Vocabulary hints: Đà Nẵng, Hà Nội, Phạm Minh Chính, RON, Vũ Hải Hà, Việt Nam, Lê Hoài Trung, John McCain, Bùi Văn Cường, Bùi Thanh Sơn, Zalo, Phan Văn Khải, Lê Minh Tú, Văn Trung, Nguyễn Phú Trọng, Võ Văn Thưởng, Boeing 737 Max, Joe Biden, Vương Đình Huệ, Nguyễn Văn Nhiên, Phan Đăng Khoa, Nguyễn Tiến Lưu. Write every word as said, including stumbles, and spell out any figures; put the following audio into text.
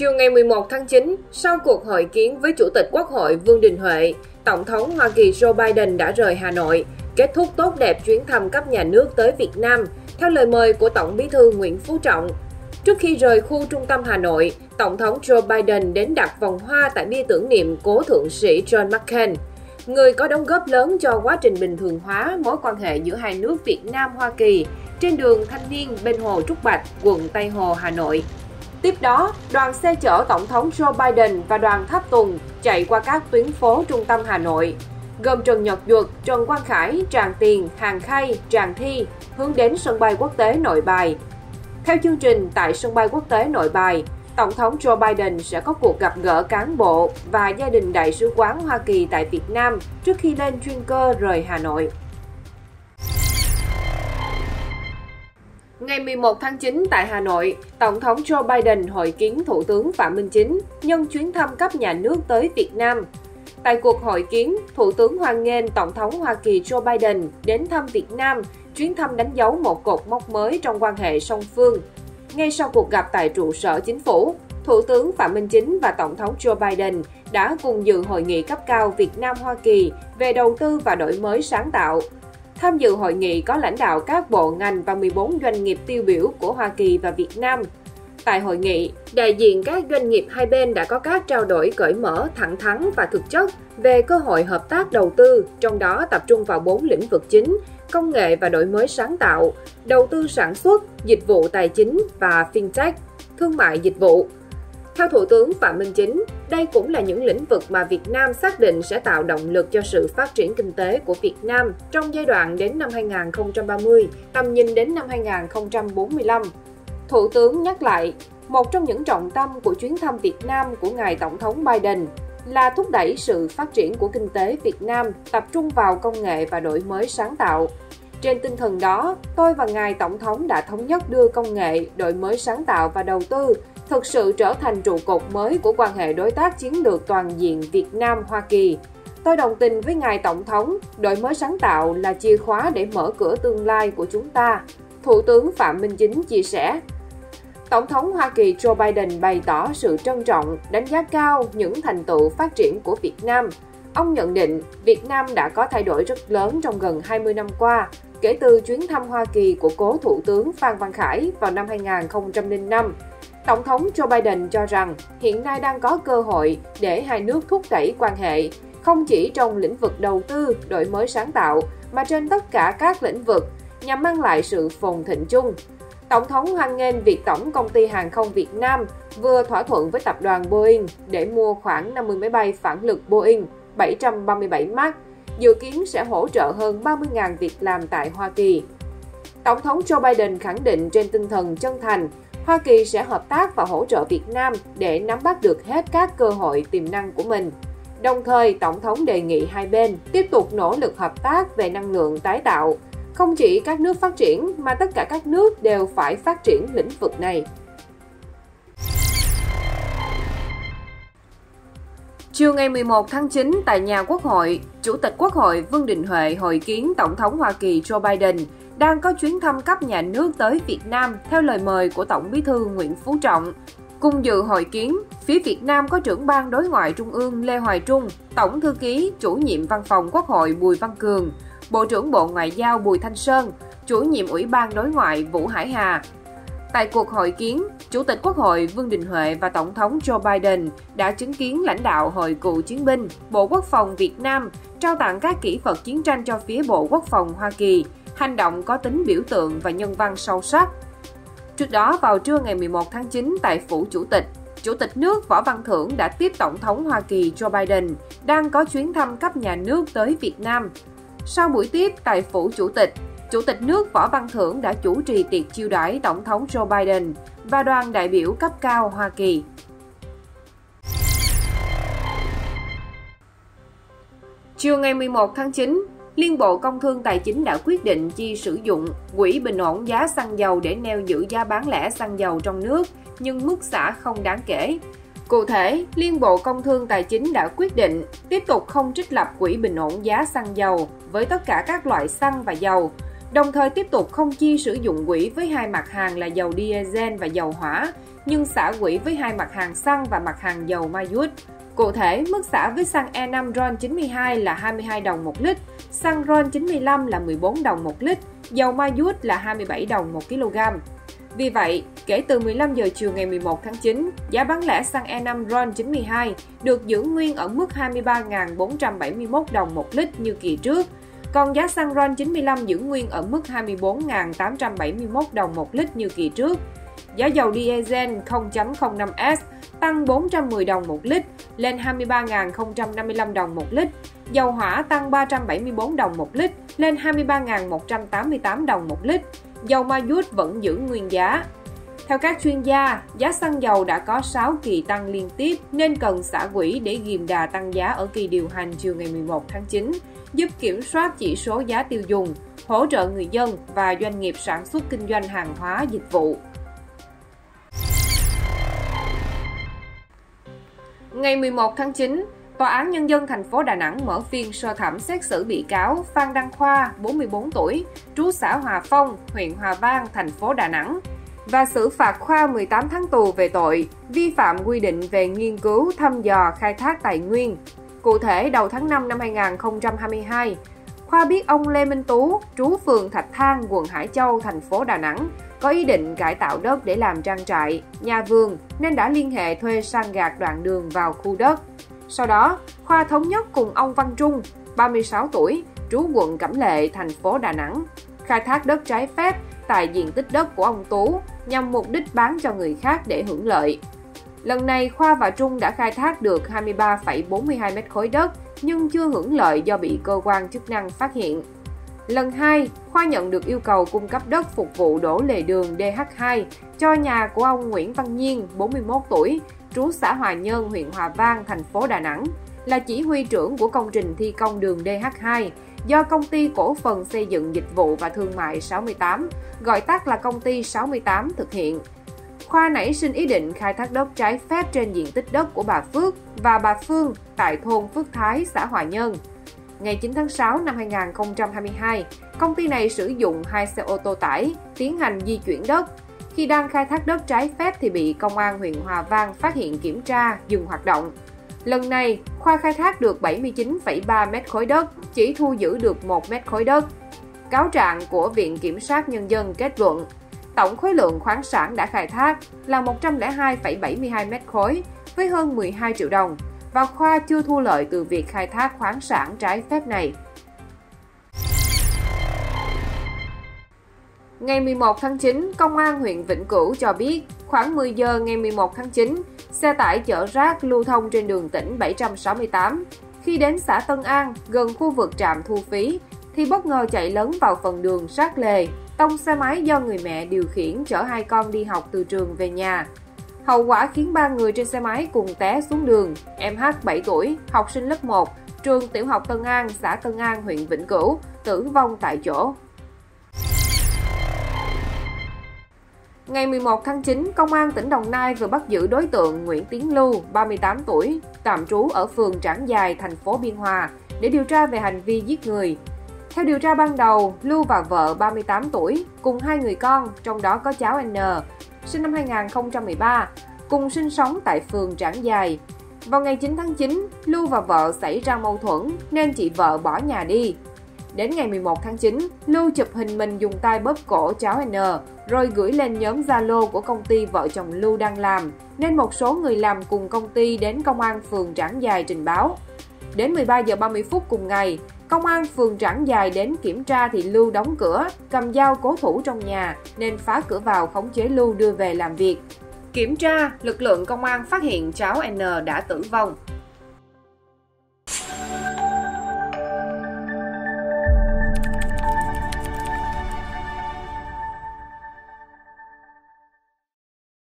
Chiều ngày mười một tháng chín, sau cuộc hội kiến với Chủ tịch Quốc hội Vương Đình Huệ, Tổng thống Hoa Kỳ Joe Biden đã rời Hà Nội, kết thúc tốt đẹp chuyến thăm cấp nhà nước tới Việt Nam, theo lời mời của Tổng bí thư Nguyễn Phú Trọng. Trước khi rời khu trung tâm Hà Nội, Tổng thống Joe Biden đến đặt vòng hoa tại bia tưởng niệm cố thượng sĩ John McCain, người có đóng góp lớn cho quá trình bình thường hóa mối quan hệ giữa hai nước Việt Nam-Hoa Kỳ trên đường Thanh Niên bên Hồ Trúc Bạch, quận Tây Hồ, Hà Nội. Tiếp đó, đoàn xe chở Tổng thống Joe Biden và đoàn tháp tùng chạy qua các tuyến phố trung tâm Hà Nội, gồm Trần Nhật Duật, Trần Quang Khải, Tràng Tiền, Hàng Khay, Tràng Thi, hướng đến sân bay quốc tế Nội Bài. Theo chương trình, tại sân bay quốc tế Nội Bài, Tổng thống Joe Biden sẽ có cuộc gặp gỡ cán bộ và gia đình Đại sứ quán Hoa Kỳ tại Việt Nam trước khi lên chuyên cơ rời Hà Nội. Ngày mười một tháng chín tại Hà Nội, Tổng thống Joe Biden hội kiến Thủ tướng Phạm Minh Chính nhân chuyến thăm cấp nhà nước tới Việt Nam. Tại cuộc hội kiến, Thủ tướng hoan nghênh Tổng thống Hoa Kỳ Joe Biden đến thăm Việt Nam, chuyến thăm đánh dấu một cột mốc mới trong quan hệ song phương. Ngay sau cuộc gặp tại trụ sở chính phủ, Thủ tướng Phạm Minh Chính và Tổng thống Joe Biden đã cùng dự hội nghị cấp cao Việt Nam-Hoa Kỳ về đầu tư và đổi mới sáng tạo. Tham dự hội nghị có lãnh đạo các bộ ngành và mười bốn doanh nghiệp tiêu biểu của Hoa Kỳ và Việt Nam. Tại hội nghị, đại diện các doanh nghiệp hai bên đã có các trao đổi cởi mở, thẳng thắn và thực chất về cơ hội hợp tác đầu tư, trong đó tập trung vào bốn lĩnh vực chính: công nghệ và đổi mới sáng tạo, đầu tư sản xuất, dịch vụ tài chính và fintech, thương mại dịch vụ. Theo Thủ tướng Phạm Minh Chính, đây cũng là những lĩnh vực mà Việt Nam xác định sẽ tạo động lực cho sự phát triển kinh tế của Việt Nam trong giai đoạn đến năm hai không ba không, tầm nhìn đến năm hai không bốn lăm. Thủ tướng nhắc lại, một trong những trọng tâm của chuyến thăm Việt Nam của ngài Tổng thống Biden là thúc đẩy sự phát triển của kinh tế Việt Nam, tập trung vào công nghệ và đổi mới sáng tạo. Trên tinh thần đó, tôi và ngài Tổng thống đã thống nhất đưa công nghệ, đổi mới sáng tạo và đầu tư thực sự trở thành trụ cột mới của quan hệ đối tác chiến lược toàn diện Việt Nam-Hoa Kỳ. Tôi đồng tình với ngài Tổng thống, đổi mới sáng tạo là chìa khóa để mở cửa tương lai của chúng ta, Thủ tướng Phạm Minh Chính chia sẻ. Tổng thống Hoa Kỳ Joe Biden bày tỏ sự trân trọng, đánh giá cao những thành tựu phát triển của Việt Nam. Ông nhận định Việt Nam đã có thay đổi rất lớn trong gần hai mươi năm qua, kể từ chuyến thăm Hoa Kỳ của cố Thủ tướng Phan Văn Khải vào năm hai nghìn không trăm lẻ năm. Tổng thống Joe Biden cho rằng hiện nay đang có cơ hội để hai nước thúc đẩy quan hệ, không chỉ trong lĩnh vực đầu tư, đổi mới sáng tạo, mà trên tất cả các lĩnh vực, nhằm mang lại sự phồn thịnh chung. Tổng thống hoan nghênh việc Tổng công ty Hàng không Việt Nam vừa thỏa thuận với tập đoàn Boeing để mua khoảng năm mươi máy bay phản lực Boeing bảy trăm ba mươi bảy Max, dự kiến sẽ hỗ trợ hơn ba mươi nghìn việc làm tại Hoa Kỳ. Tổng thống Joe Biden khẳng định trên tinh thần chân thành, Hoa Kỳ sẽ hợp tác và hỗ trợ Việt Nam để nắm bắt được hết các cơ hội tiềm năng của mình. Đồng thời, Tổng thống đề nghị hai bên tiếp tục nỗ lực hợp tác về năng lượng tái tạo. Không chỉ các nước phát triển mà tất cả các nước đều phải phát triển lĩnh vực này. Chiều ngày mười một tháng chín tại nhà Quốc hội, Chủ tịch Quốc hội Vương Đình Huệ hội kiến Tổng thống Hoa Kỳ Joe Biden đang có chuyến thăm cấp nhà nước tới Việt Nam theo lời mời của Tổng bí thư Nguyễn Phú Trọng. Cùng dự hội kiến, phía Việt Nam có trưởng ban đối ngoại trung ương Lê Hoài Trung, Tổng thư ký, chủ nhiệm văn phòng Quốc hội Bùi Văn Cường, Bộ trưởng Bộ Ngoại giao Bùi Thanh Sơn, chủ nhiệm Ủy ban Đối ngoại Vũ Hải Hà. Tại cuộc hội kiến, Chủ tịch Quốc hội Vương Đình Huệ và Tổng thống Joe Biden đã chứng kiến lãnh đạo Hội cựu chiến binh, Bộ Quốc phòng Việt Nam trao tặng các kỷ vật chiến tranh cho phía Bộ Quốc phòng Hoa Kỳ, hành động có tính biểu tượng và nhân văn sâu sắc. Trước đó, vào trưa ngày mười một tháng chín tại Phủ Chủ tịch, Chủ tịch nước Võ Văn Thưởng đã tiếp Tổng thống Hoa Kỳ Joe Biden đang có chuyến thăm cấp nhà nước tới Việt Nam. Sau buổi tiếp tại Phủ Chủ tịch, Chủ tịch nước Võ Văn Thưởng đã chủ trì tiệc chiêu đãi Tổng thống Joe Biden và đoàn đại biểu cấp cao Hoa Kỳ. Chiều ngày mười một tháng chín, Liên Bộ Công Thương Tài chính đã quyết định chi sử dụng quỹ bình ổn giá xăng dầu để neo giữ giá bán lẻ xăng dầu trong nước, nhưng mức xả không đáng kể. Cụ thể, Liên Bộ Công Thương Tài chính đã quyết định tiếp tục không trích lập quỹ bình ổn giá xăng dầu với tất cả các loại xăng và dầu. đồng thời tiếp tục không chi sử dụng quỹ với hai mặt hàng là dầu diesel và dầu hỏa, nhưng xả quỹ với hai mặt hàng xăng và mặt hàng dầu ma dút. Cụ thể, mức xả với xăng e năm RON chín mươi hai là hai mươi hai đồng một lít, xăng RON chín mươi lăm là mười bốn đồng một lít, dầu ma dút là hai mươi bảy đồng một kg. Vì vậy, kể từ mười lăm giờ chiều ngày mười một tháng chín, giá bán lẻ xăng e năm RON chín mươi hai được giữ nguyên ở mức hai mươi ba nghìn bốn trăm bảy mươi mốt đồng một lít như kỳ trước, còn giá xăng RON chín mươi lăm giữ nguyên ở mức hai mươi bốn nghìn tám trăm bảy mươi mốt đồng một lít như kỳ trước. Giá dầu diesel không phẩy không năm S tăng bốn trăm mười đồng một lít lên hai mươi ba nghìn không trăm năm mươi lăm đồng một lít, dầu hỏa tăng ba trăm bảy mươi bốn đồng một lít lên hai mươi ba nghìn một trăm tám mươi tám đồng một lít, dầu ma dút vẫn giữ nguyên giá. Theo các chuyên gia, giá xăng dầu đã có sáu kỳ tăng liên tiếp nên cần xả quỹ để ghìm đà tăng giá ở kỳ điều hành chiều ngày mười một tháng chín, giúp kiểm soát chỉ số giá tiêu dùng, hỗ trợ người dân và doanh nghiệp sản xuất kinh doanh hàng hóa dịch vụ. Ngày mười một tháng chín, Tòa án Nhân dân thành phố Đà Nẵng mở phiên sơ thẩm xét xử bị cáo Phan Đăng Khoa, bốn mươi bốn tuổi, trú xã Hòa Phong, huyện Hòa Vang, thành phố Đà Nẵng và xử phạt Khoa mười tám tháng tù về tội vi phạm quy định về nghiên cứu, thăm dò, khai thác tài nguyên. Cụ thể, đầu tháng năm năm hai nghìn không trăm hai mươi hai, Khoa biết ông Lê Minh Tú, trú phường Thạch Thang, quận Hải Châu, thành phố Đà Nẵng, có ý định cải tạo đất để làm trang trại, nhà vườn nên đã liên hệ thuê san gạt đoạn đường vào khu đất. Sau đó, Khoa thống nhất cùng ông Văn Trung, ba mươi sáu tuổi, trú quận Cẩm Lệ, thành phố Đà Nẵng, khai thác đất trái phép tại diện tích đất của ông Tú nhằm mục đích bán cho người khác để hưởng lợi. Lần này, Khoa và Trung đã khai thác được hai mươi ba phẩy bốn mươi hai mét khối đất nhưng chưa hưởng lợi do bị cơ quan chức năng phát hiện. Lần hai, Khoa nhận được yêu cầu cung cấp đất phục vụ đổ lề đường D H hai cho nhà của ông Nguyễn Văn Nhiên, bốn mươi mốt tuổi, trú xã Hòa Nhơn, huyện Hòa Vang, thành phố Đà Nẵng, là chỉ huy trưởng của công trình thi công đường D H hai do Công ty Cổ phần Xây dựng Dịch vụ và Thương mại sáu mươi tám, gọi tắt là Công ty sáu mươi tám, thực hiện. Khoa nảy sinh ý định khai thác đất trái phép trên diện tích đất của bà Phước và bà Phương tại thôn Phước Thái, xã Hòa Nhơn. Ngày chín tháng sáu năm hai nghìn không trăm hai mươi hai, công ty này sử dụng hai xe ô tô tải tiến hành di chuyển đất. Khi đang khai thác đất trái phép thì bị Công an huyện Hòa Vang phát hiện kiểm tra, dừng hoạt động. Lần này, Khoa khai thác được bảy mươi chín phẩy ba mét khối đất, chỉ thu giữ được một mét khối đất. Cáo trạng của Viện Kiểm sát Nhân dân kết luận, tổng khối lượng khoáng sản đã khai thác là một trăm lẻ hai phẩy bảy mươi hai mét khối với hơn mười hai triệu đồng và Khoa chưa thu lợi từ việc khai thác khoáng sản trái phép này. Ngày mười một tháng chín, Công an huyện Vĩnh Cửu cho biết, khoảng mười giờ ngày mười một tháng chín, xe tải chở rác lưu thông trên đường tỉnh bảy trăm sáu mươi tám. Khi đến xã Tân An, gần khu vực trạm thu phí, thì bất ngờ chạy lấn vào phần đường sát lề, tông xe máy do người mẹ điều khiển chở hai con đi học từ trường về nhà. Hậu quả khiến ba người trên xe máy cùng té xuống đường, em H bảy tuổi, học sinh lớp một, trường tiểu học Tân An, xã Tân An, huyện Vĩnh Cửu, tử vong tại chỗ. Ngày mười một tháng chín, Công an tỉnh Đồng Nai vừa bắt giữ đối tượng Nguyễn Tiến Lưu, ba mươi tám tuổi, tạm trú ở phường Trảng Giài, thành phố Biên Hòa, để điều tra về hành vi giết người. Theo điều tra ban đầu, Lưu và vợ ba mươi tám tuổi, cùng hai người con, trong đó có cháu N, sinh năm hai nghìn không trăm mười ba, cùng sinh sống tại phường Trảng Giài. Vào ngày chín tháng chín, Lưu và vợ xảy ra mâu thuẫn nên chị vợ bỏ nhà đi. Đến ngày mười một tháng chín, Lưu chụp hình mình dùng tay bóp cổ cháu N rồi gửi lên nhóm Zalo của công ty vợ chồng Lưu đang làm, nên một số người làm cùng công ty đến Công an phường Trảng Giài trình báo. Đến mười ba giờ ba mươi phút cùng ngày, Công an phường Trảng Giài đến kiểm tra thì Lưu đóng cửa, cầm dao cố thủ trong nhà nên phá cửa vào khống chế Lưu đưa về làm việc. Kiểm tra, lực lượng công an phát hiện cháu N đã tử vong.